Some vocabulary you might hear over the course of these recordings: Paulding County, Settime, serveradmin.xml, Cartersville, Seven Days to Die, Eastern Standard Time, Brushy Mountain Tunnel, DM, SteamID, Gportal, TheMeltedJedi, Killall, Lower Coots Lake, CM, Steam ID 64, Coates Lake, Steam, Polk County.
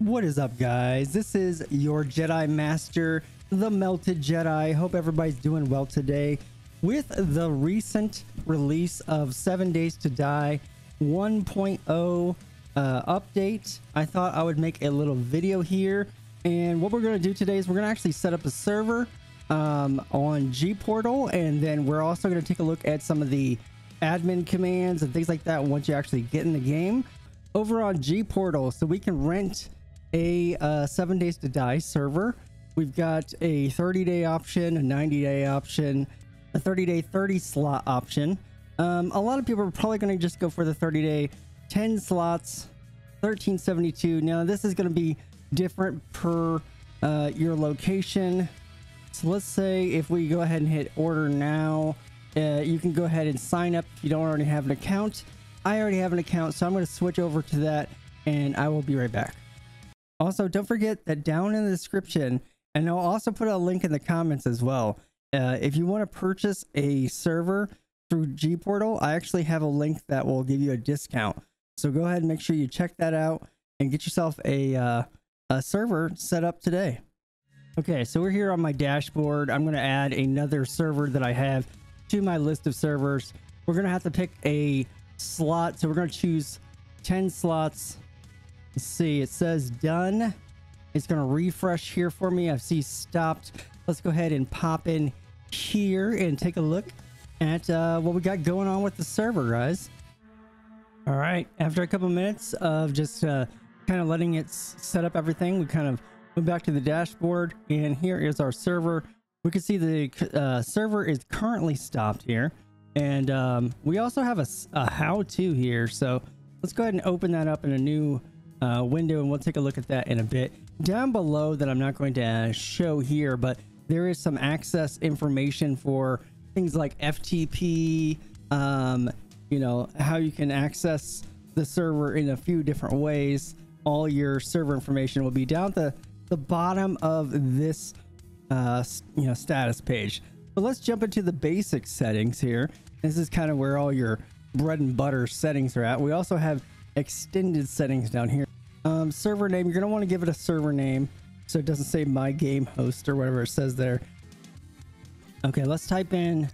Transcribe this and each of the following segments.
What is up, guys? This is your Jedi Master, the Melted Jedi. Hope everybody's doing well today. With the recent release of 7 Days to Die 1.0 update, I thought I would make a little video here. And what we're going to do today is we're going to actually set up a server on Gportal, and then we're also going to take a look at some of the admin commands and things like that once you actually get in the game over on Gportal. So we can rent a 7 Days to Die server. We've got a 30-day option, a 90-day option, a 30-day 30-slot option. A lot of people are probably going to just go for the 30-day 10 slots, 1372. Now this is going to be different per your location. So let's say if we go ahead and hit order now, you can go ahead and sign up if you don't already have an account. I already have an account, so I'm going to switch over to that, and I will be right back. Also, don't forget that down in the description, and I'll also put a link in the comments as well. If you want to purchase a server through Gportal, I actually have a link that will give you a discount. So go ahead and make sure you check that out and get yourself a server set up today. Okay, so we're here on my dashboard. I'm going to add another server that I have to my list of servers. We're going to have to pick a slot, so we're going to choose 10 slots. Let's see, it says done. It's going to refresh here for me. I see stopped. Let's go ahead and pop in here and take a look at what we got going on with the server, guys. All right, after a couple minutes of just kind of letting it set up everything, we kind of went back to the dashboard, and here is our server. We can see the server is currently stopped here. And we also have a how-to here, so let's go ahead and open that up in a new window, and we'll take a look at that in a bit. Down below that I'm not going to show here, but there is some access information for things like FTP, you know, how you can access the server in a few different ways. All your server information will be down at the bottom of this you know, status page. But let's jump into the basic settings here. This is kind of where all your bread and butter settings are at. We also have extended settings down here. Server name, you're going to want to give it a server name so it doesn't say my game host or whatever it says there. Okay, let's type in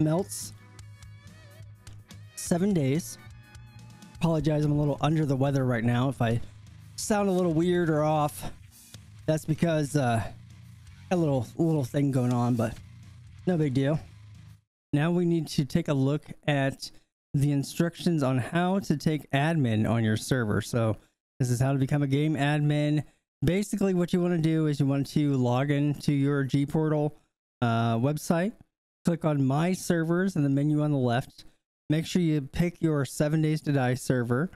Melts 7 days. Apologize, I'm a little under the weather right now. If I sound a little weird or off, that's because a little thing going on, but no big deal. Now we need to take a look at the instructions on how to take admin on your server. So this is how to become a game admin. Basically what you want to do is you want to log into your Gportal website, click on My Servers in the menu on the left. Make sure you pick your 7 Days to Die server.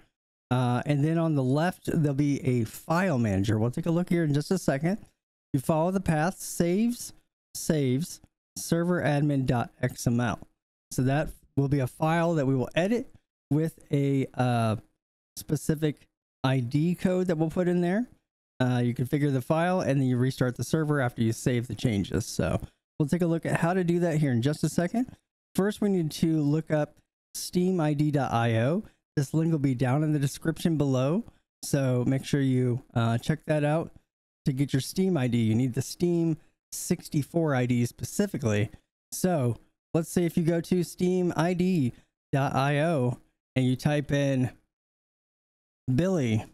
And then on the left, there'll be a file manager. We'll take a look here in just a second. You follow the path, saves. serveradmin.xml. So that will be a file that we will edit with a specific ID code that we'll put in there. You configure the file and then you restart the server after you save the changes. So we'll take a look at how to do that here in just a second. First, we need to look up SteamID.io. This link will be down in the description below. So make sure you check that out to get your Steam ID. You need the Steam 64 ID specifically. So let's say if you go to steamid.io and you type in Billy.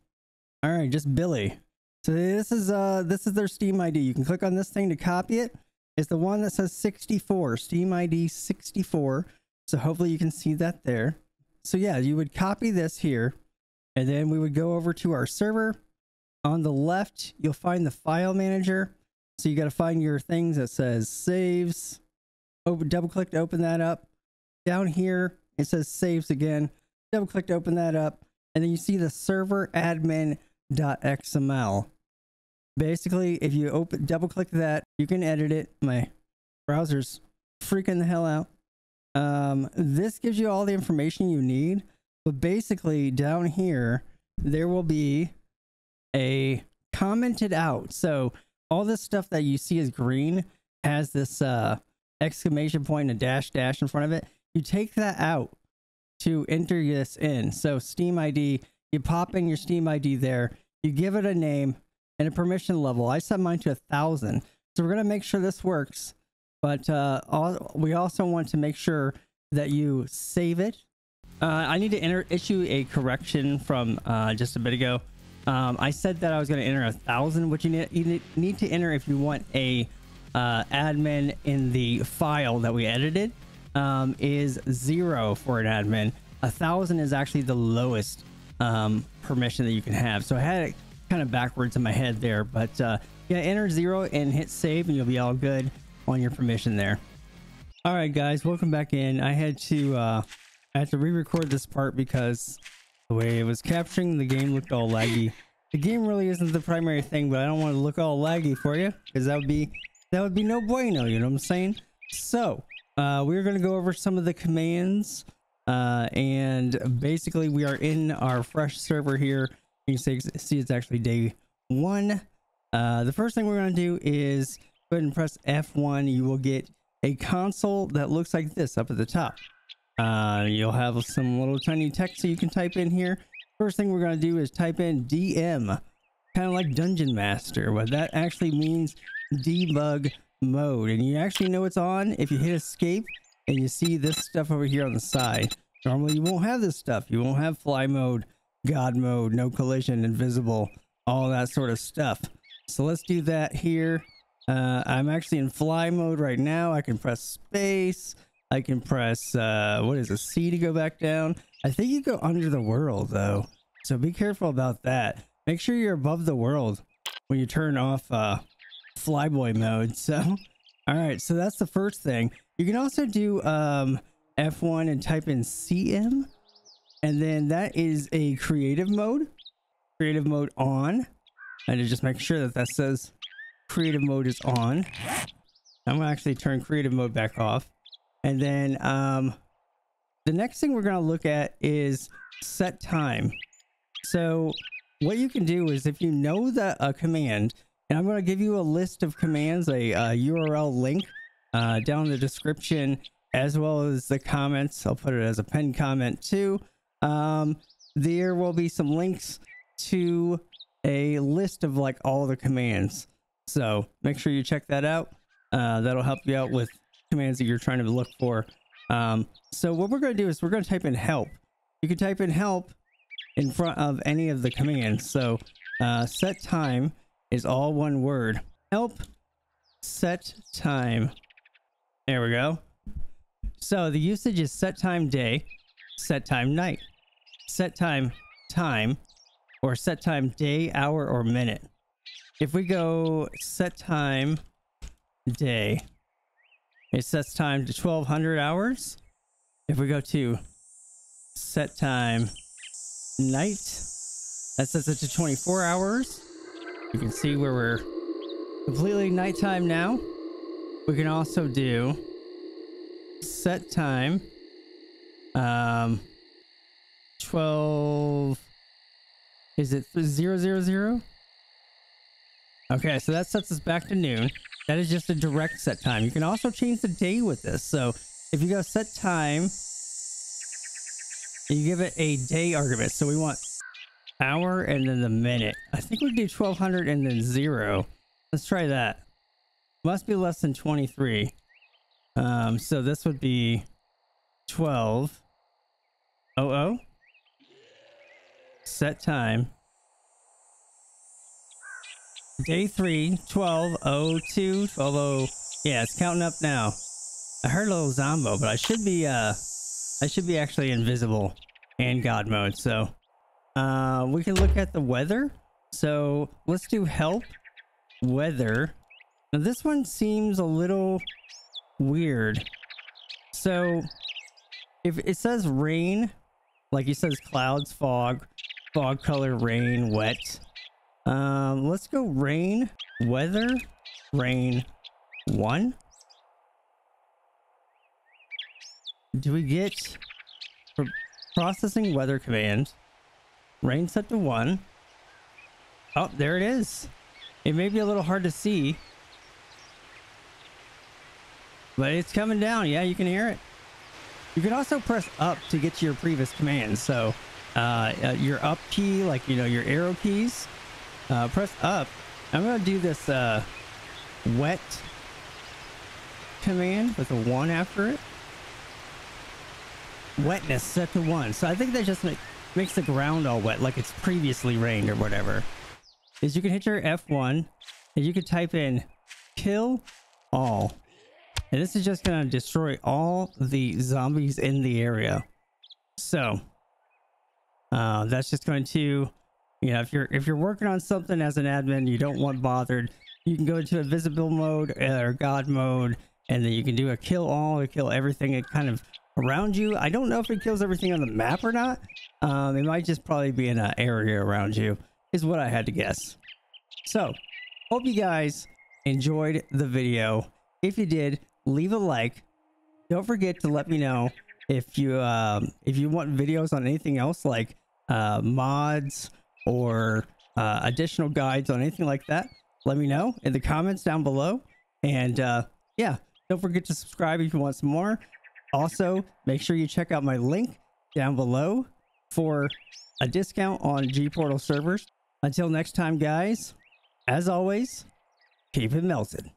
All right, just Billy. So this is their Steam ID. You can click on this thing to copy it. It's the one that says 64, Steam ID 64. So hopefully you can see that there. So yeah, you would copy this here, and then we would go over to our server. On the left, you'll find the file manager. So you got to find your things that says saves, double click to open that up. Down here, it says saves again, double click to open that up. And then you see the serveradmin.xml. Basically, if you double click that, you can edit it. My browser's freaking the hell out. This gives you all the information you need, but basically down here, there will be a commented out. So all this stuff that you see is green, has this exclamation point and a dash in front of it. You take that out to enter this in. So Steam ID, you pop in your Steam ID there. You give it a name and a permission level. I set mine to 1,000. So we're going to make sure this works. But we also want to make sure that you save it. I need to issue a correction from just a bit ago. I said that I was going to enter 1,000, which you need to enter if you want a admin in the file that we edited. Is 0 for an admin. 1,000 is actually the lowest permission that you can have. So I had it kind of backwards in my head there, but yeah, enter 0 and hit save, and you'll be all good on your permission there. All right, guys, welcome back in. I had to re-record this part because the way it was capturing the game looked all laggy. The game really isn't the primary thing, but I don't want to look all laggy for you because that would be no bueno. You know what I'm saying? So we're going to go over some of the commands, and basically we are in our fresh server here. You can see it's actually day 1. The first thing we're going to do is go ahead and press F1. You will get a console that looks like this up at the top. You'll have some little tiny text that you can type in here. First thing we're going to do is type in DM, kind of like Dungeon Master, but that actually means debug mode. And you actually know it's on if you hit escape and you see this stuff over here on the side. Normally you won't have this stuff. You won't have fly mode, god mode, no collision, invisible, all that sort of stuff. So let's do that here. I'm actually in fly mode right now. I can press space. I can press what is it, C to go back down. I think you go under the world though, so be careful about that. Make sure you're above the world when you turn off flyboy mode. So all right, so that's the first thing. You can also do F1 and type in CM, and then that is a creative mode on. I just make sure that says creative mode is on. I'm gonna actually turn creative mode back off. And then the next thing we're going to look at is set time. So what you can do is if you know that a command, and I'm going to give you a list of commands, a URL link down in the description, as well as the comments. I'll put it as a pinned comment too. There will be some links to a list of like all the commands. So make sure you check that out. That'll help you out with commands that you're trying to look for. So what we're going to do is we're going to type in help. You can type in help in front of any of the commands. So set time is all one word. Help set time. There we go. So the usage is set time day, set time night, set time time, or set time day, hour, or minute. If we go set time day, it sets time to 1200 hours. If we go to set time night, that sets it to 24 hours. You can see where we're completely nighttime now. We can also do set time 12, is it 000? Okay, so that sets us back to noon. That is just a direct set time. You can also change the day with this. So if you go set time, you give it a day argument. So we want hour and then the minute. I think we do 1200 and then 0. Let's try that. Must be less than 23. So this would be 12:00. Set time. Day 3, 12:02, 12:00. Yeah, it's counting up now. I heard a little zombo, but I should be actually invisible and god mode. So we can look at the weather. So let's do help weather. Now this one seems a little weird. So if it says rain, like it says clouds, fog color, rain, wet. Let's go rain, weather, rain, 1. Do we get processing weather command? Rain set to 1. Oh, there it is. It may be a little hard to see, but it's coming down. Yeah, you can hear it. You can also press up to get to your previous command. So your up key, like, you know, your arrow keys. press up. I'm going to do this wet command with a 1 after it. Wetness set to 1. So I think that just makes the ground all wet, like it's previously rained or whatever. Is you can hit your F1 and you can type in kill all. And this is just going to destroy all the zombies in the area. So that's just going to, you know, if you're working on something as an admin, you don't want bothered. You can go to invisible mode or God mode, and then you can do a kill all or kill everything. It kind of around you. I don't know if it kills everything on the map or not. It might just probably be in an area around you, is what I had to guess. So, hope you guys enjoyed the video. If you did, leave a like. Don't forget to let me know if you want videos on anything else, like mods or additional guides on anything like that. Let me know in the comments down below. And yeah, don't forget to subscribe if you want some more. Also, make sure you check out my link down below for a discount on gPortal servers. Until next time, guys, as always, keep it melted.